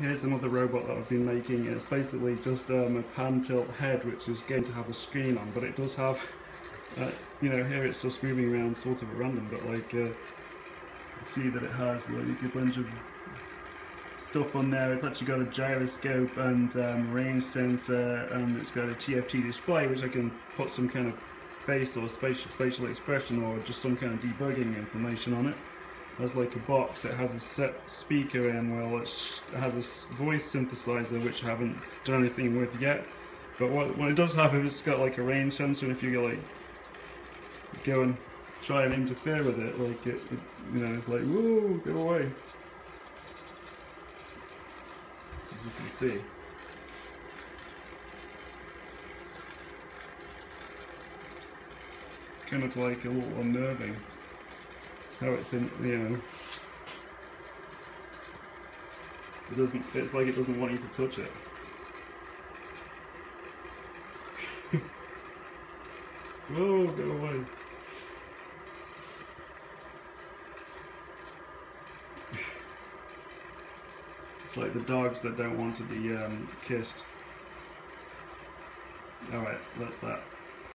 Here's another robot that I've been making. It's basically just a pan tilt head, which is going to have a screen on, but it does have, you know, here it's just moving around sort of at random, but like see that it has like a bunch of stuff on there. It's actually got a gyroscope and range sensor, and it's got a TFT display, which I can put some kind of face or facial expression or just some kind of debugging information on it. There's like a box, it has a set speaker in, well, it has a voice synthesizer, which I haven't done anything with yet, but what it does have is it's got like a range sensor, and if you like go and try and interfere with it, like it you know, it's like, woo, go away, as you can see. It's kind of like a little unnerving how it's in, you know, it doesn't, it's like it doesn't want you to touch it. Whoa, go away. It's like the dogs that don't want to be kissed. Alright, that's that.